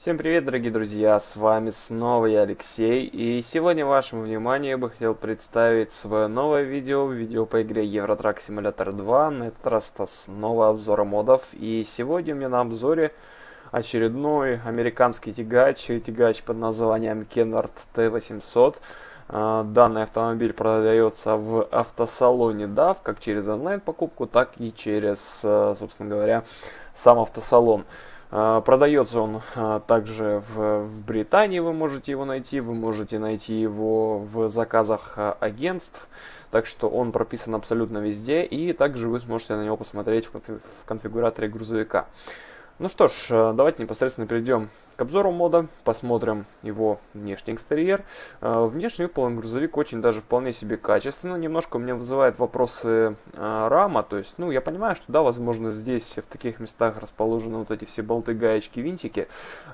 Всем привет, дорогие друзья, с вами снова я, Алексей, и сегодня вашему вниманию я бы хотел представить свое новое видео по игре Euro Truck Simulator 2, на этот раз это снова обзор модов, и сегодня у меня на обзоре очередной американский тягач под названием Kenworth T800. Данный автомобиль продается в автосалоне DAF, как через онлайн-покупку, так и через, собственно говоря, сам автосалон. Продается он также в Британии, вы можете найти его в заказах агентств, так что он прописан абсолютно везде, и также вы сможете на него посмотреть в конфигураторе грузовика. Ну что ж, давайте непосредственно перейдем к обзору мода, посмотрим его внешний экстерьер. Внешне выполнен грузовик очень даже вполне себе качественно. Немножко у меня вызывает вопросы рама, то есть, ну, я понимаю, что да, возможно, здесь в таких местах расположены вот эти все болты, гаечки, винтики,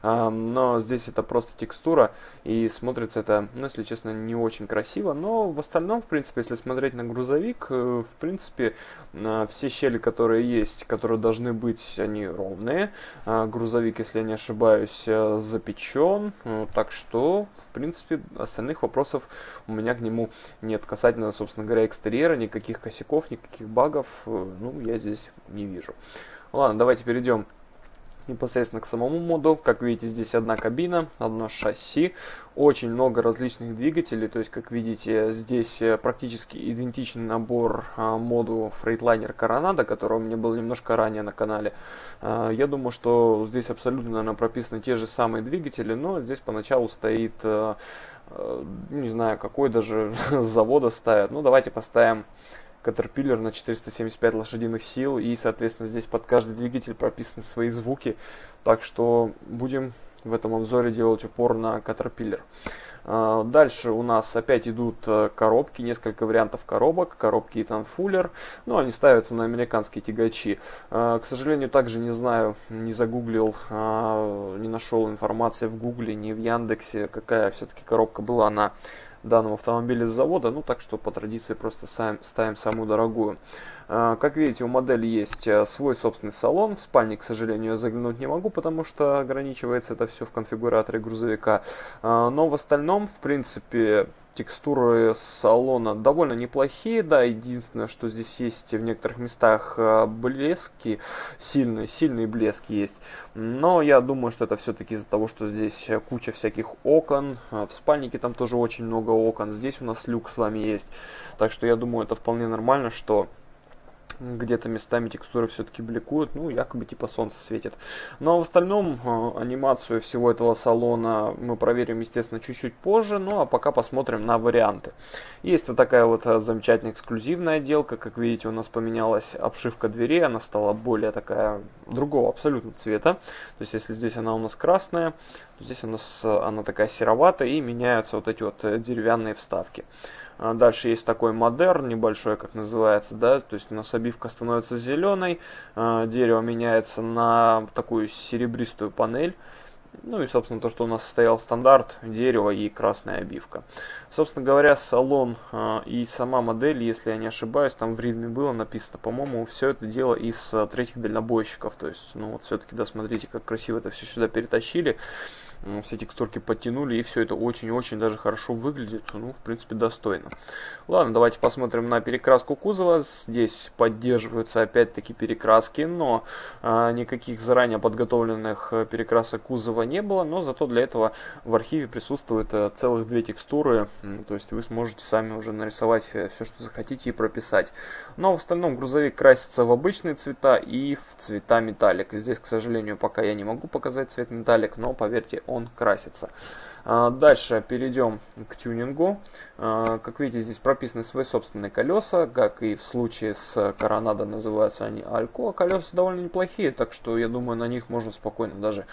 но здесь это просто текстура, и смотрится это, ну, если честно, не очень красиво, но в остальном, в принципе, если смотреть на грузовик, в принципе, все щели, которые есть, которые должны быть, они ровные. Грузовик, если я не ошибаюсь, запечен, так что, в принципе, остальных вопросов у меня к нему нет. Касательно, собственно говоря, экстерьера, никаких косяков, никаких багов, ну, я здесь не вижу. Ладно, давайте перейдем непосредственно к самому моду. Как видите, здесь одна кабина, одно шасси, очень много различных двигателей, то есть, как видите, здесь практически идентичный набор моду Freightliner Coronado, который у меня был немножко ранее на канале. Я думаю, что здесь абсолютно, наверное, прописаны те же самые двигатели, но здесь поначалу стоит, не знаю, какой даже с завода ставят, ну давайте поставим Caterpillar на 475 лошадиных сил, и, соответственно, здесь под каждый двигатель прописаны свои звуки, так что будем в этом обзоре делать упор на Caterpillar. Дальше у нас опять идут коробки, несколько вариантов коробок, коробки Fuller, но они ставятся на американские тягачи. К сожалению, также не знаю, не загуглил, не нашел информации в Гугле, не в Яндексе, какая все-таки коробка была на данном автомобиле с завода, ну так что по традиции просто ставим самую дорогую. Как видите, у модели есть свой собственный салон, в спальник, к сожалению, заглянуть не могу, потому что ограничивается это все в конфигураторе грузовика, но в остальном, в принципе, текстуры салона довольно неплохие, да, единственное, что здесь есть в некоторых местах блески, сильные блески есть, но я думаю, что это все-таки из-за того, что здесь куча всяких окон, в спальнике там тоже очень много окон, здесь у нас люк с вами есть, так что я думаю, это вполне нормально, что где-то местами текстуры все-таки бликуют, ну, якобы типа солнце светит. Но в остальном анимацию всего этого салона мы проверим, естественно, чуть-чуть позже, ну, а пока посмотрим на варианты. Есть вот такая вот замечательная эксклюзивная отделка, как видите, у нас поменялась обшивка дверей, она стала более такая, другого абсолютно цвета, то есть, если здесь она у нас красная, то здесь у нас она такая сероватая, и меняются вот эти вот деревянные вставки. Дальше есть такой модерн, небольшой, как называется, да, то есть у нас обивка становится зеленой, дерево меняется на такую серебристую панель, ну и, собственно, то, что у нас стоял стандарт, дерево и красная обивка. Собственно говоря, салон и сама модель, если я не ошибаюсь, там в ритме было написано, по-моему, все это дело из третьих дальнобойщиков, то есть, ну вот все-таки, да, смотрите, как красиво это все сюда перетащили. Все текстурки подтянули, и все это очень-очень даже хорошо выглядит, ну, в принципе, достойно. Ладно, давайте посмотрим на перекраску кузова. Здесь поддерживаются опять-таки перекраски, но никаких заранее подготовленных перекрасок кузова не было, но зато для этого в архиве присутствует целых две текстуры, то есть вы сможете сами уже нарисовать все, что захотите, и прописать. Но в остальном грузовик красится в обычные цвета и в цвета металлик. Здесь, к сожалению, пока я не могу показать цвет металлик, но, поверьте, он красится. Дальше перейдем к тюнингу. Как видите, здесь прописаны свои собственные колеса, как и в случае с Coronado называются они Алко. Колеса довольно неплохие, так что я думаю, на них можно спокойно даже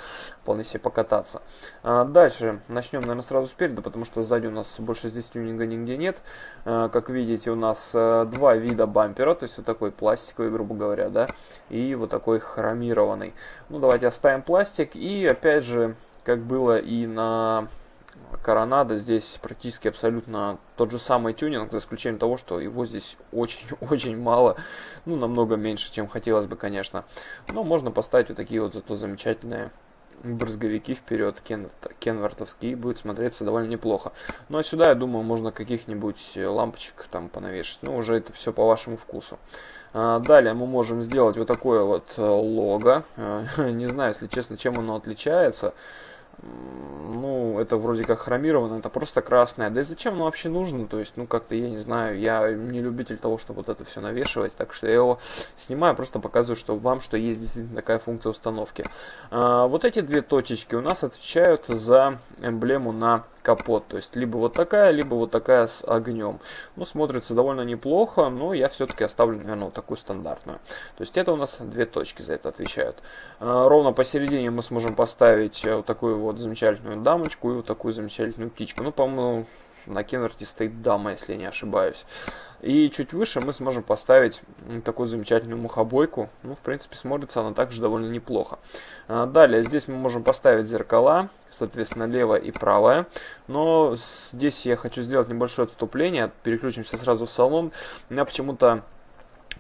вполне себе покататься. Дальше начнем, наверное, сразу спереду, потому что сзади у нас больше здесь тюнинга нигде нет. Как видите, у нас два вида бампера, то есть вот такой пластиковый, грубо говоря, да, и вот такой хромированный. Ну, давайте оставим пластик, и опять же, как было и на Coronado, здесь практически абсолютно тот же самый тюнинг, за исключением того, что его здесь очень-очень мало, ну, намного меньше, чем хотелось бы, конечно. Но можно поставить вот такие вот зато замечательные брызговики вперед, кенвортовские, будет смотреться довольно неплохо. Ну а сюда, я думаю, можно каких-нибудь лампочек там понавешать. Ну, уже это все по вашему вкусу. Далее мы можем сделать вот такое вот лого. Не знаю, если честно, чем оно отличается. Ну, это вроде как хромировано, это просто красное. Да и зачем оно вообще нужно? То есть, ну, как-то я не знаю, я не любитель того, чтобы вот это все навешивать. Так что я его снимаю, просто показываю вам, что есть действительно такая функция установки. Вот эти две точечки у нас отвечают за эмблему на капот. То есть, либо вот такая с огнем. Ну, смотрится довольно неплохо, но я все-таки оставлю, наверное, вот такую стандартную. То есть, это у нас две точки за это отвечают. Ровно посередине мы сможем поставить вот такую вот замечательную дамочку и вот такую замечательную птичку. Ну, по-моему, на Кенворте стоит дама, если я не ошибаюсь. И чуть выше мы сможем поставить такую замечательную мухобойку. Ну, в принципе, смотрится она также довольно неплохо. Далее, здесь мы можем поставить зеркала, соответственно, левое и правое. Но здесь я хочу сделать небольшое отступление. Переключимся сразу в салон. У меня почему-то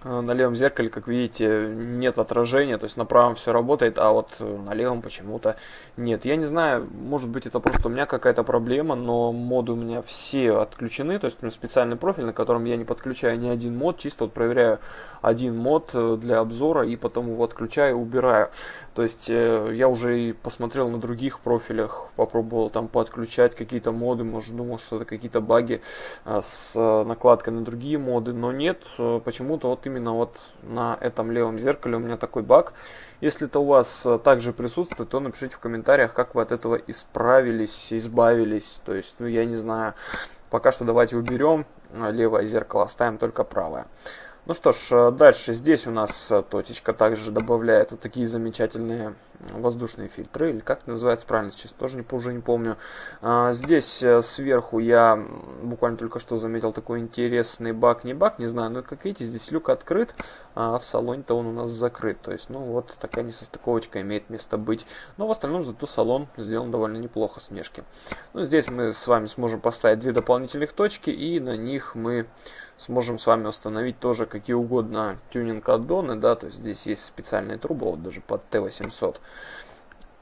на левом зеркале, как видите, нет отражения, то есть на правом все работает, а вот на левом почему-то нет. Я не знаю, может быть, это просто у меня какая-то проблема, но моды у меня все отключены, то есть у меня специальный профиль, на котором я не подключаю ни один мод, чисто вот проверяю один мод для обзора и потом его отключаю и убираю. То есть я уже и посмотрел на других профилях, попробовал там подключать какие-то моды, может, думал, что это какие-то баги с накладкой на другие моды, но нет, почему-то вот именно вот на этом левом зеркале у меня такой баг. Если это у вас также присутствует, то напишите в комментариях, как вы от этого исправились, избавились. То есть, ну, я не знаю. Пока что давайте уберем левое зеркало, оставим только правое. Ну что ж, дальше здесь у нас точечка также добавляет вот такие замечательные воздушные фильтры, или как это называется правильно, сейчас тоже уже не помню. Здесь сверху я буквально только что заметил такой интересный баг, не баг, не знаю, но как видите, здесь люк открыт, а в салоне-то он у нас закрыт. То есть, ну вот такая несостыковочка имеет место быть. Но в остальном зато салон сделан довольно неплохо с внешки. Ну, здесь мы с вами сможем поставить две дополнительных точки, и на них мы сможем с вами установить тоже какие угодно тюнинг-аддоны, да, то есть здесь есть специальные трубы, вот даже под Т800.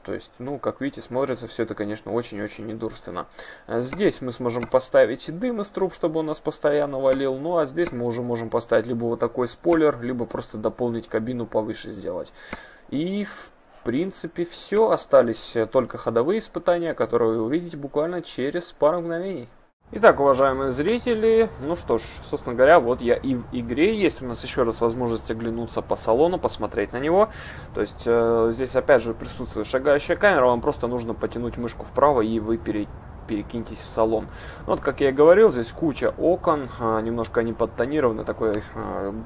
То есть, ну, как видите, смотрится все это, конечно, очень-очень недурственно. Здесь мы сможем поставить дым из труб, чтобы он нас постоянно валил. Ну, а здесь мы уже можем поставить либо вот такой спойлер, либо просто дополнить кабину, повыше сделать. И, в принципе, все. Остались только ходовые испытания, которые вы увидите буквально через пару мгновений. Итак, уважаемые зрители, ну что ж, собственно говоря, вот я и в игре. Есть у нас еще раз возможность оглянуться по салону, посмотреть на него. То есть здесь опять же присутствует шагающая камера, вам просто нужно потянуть мышку вправо, и вы перекиньтесь в салон. Вот, как я и говорил, здесь куча окон, немножко они подтонированы, такой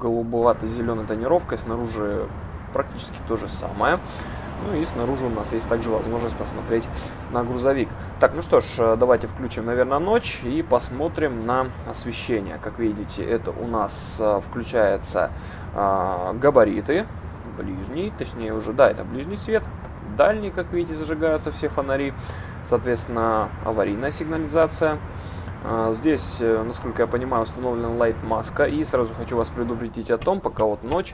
голубовато-зеленой тонировкой, снаружи практически то же самое. Ну и снаружи у нас есть также возможность посмотреть на грузовик. Так, ну что ж, давайте включим, наверное, ночь и посмотрим на освещение. Как видите, это у нас включаются габариты, ближний, точнее уже, да, это ближний свет, дальний, как видите, зажигаются все фонари, соответственно, аварийная сигнализация. Здесь, насколько я понимаю, установлена лайт-маска, и сразу хочу вас предупредить о том, пока вот ночь,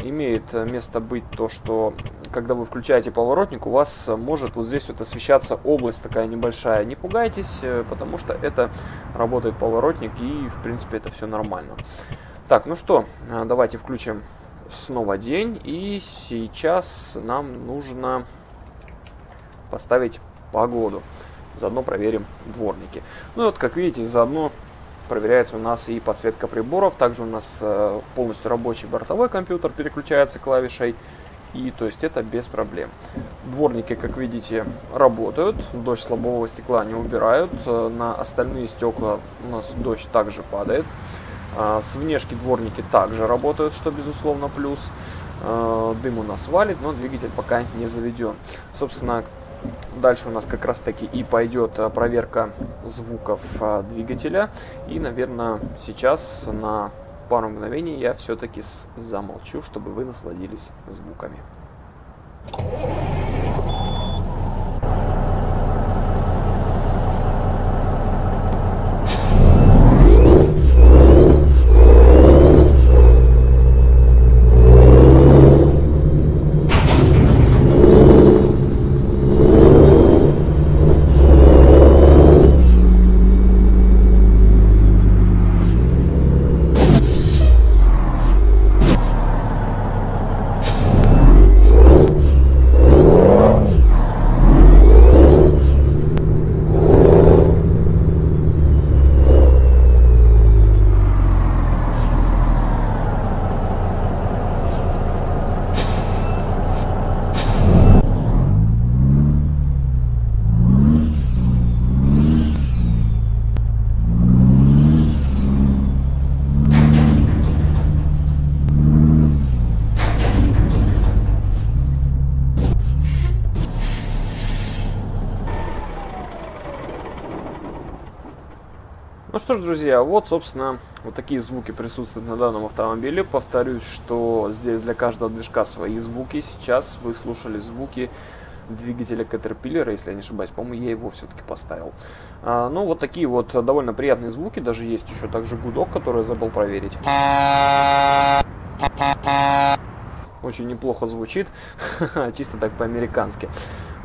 имеет место быть то, что когда вы включаете поворотник, у вас может вот здесь вот освещаться область такая небольшая. Не пугайтесь, потому что это работает поворотник, и в принципе это все нормально. Так, ну что, давайте включим снова день, и сейчас нам нужно поставить погоду. Заодно проверим дворники. Ну и вот, как видите, заодно проверяется у нас и подсветка приборов. Также у нас полностью рабочий бортовой компьютер переключается клавишей. И то есть это без проблем. Дворники, как видите, работают. Дождь с лобового стекла не убирают. На остальные стекла у нас дождь также падает. С внешки дворники также работают, что безусловно плюс. Дым у нас валит, но двигатель пока не заведен. Собственно, дальше у нас как раз таки и пойдет проверка звуков двигателя. И, наверное, сейчас на пару мгновений я все-таки замолчу, чтобы вы насладились звуками. что ж, друзья, вот, собственно, вот такие звуки присутствуют на данном автомобиле. Повторюсь, что здесь для каждого движка свои звуки. Сейчас вы слушали звуки двигателя Caterpillar, если я не ошибаюсь, по-моему, я его все-таки поставил. Ну, вот такие вот довольно приятные звуки. Даже есть еще также гудок, который я забыл проверить. Очень неплохо звучит, чисто так по-американски.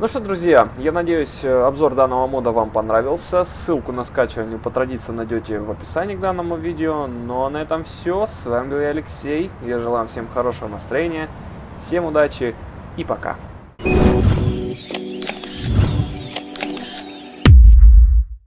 Ну что, друзья, я надеюсь, обзор данного мода вам понравился. Ссылку на скачивание по традиции найдете в описании к данному видео. Ну а на этом все. С вами был я, Алексей. Я желаю всем хорошего настроения, всем удачи и пока.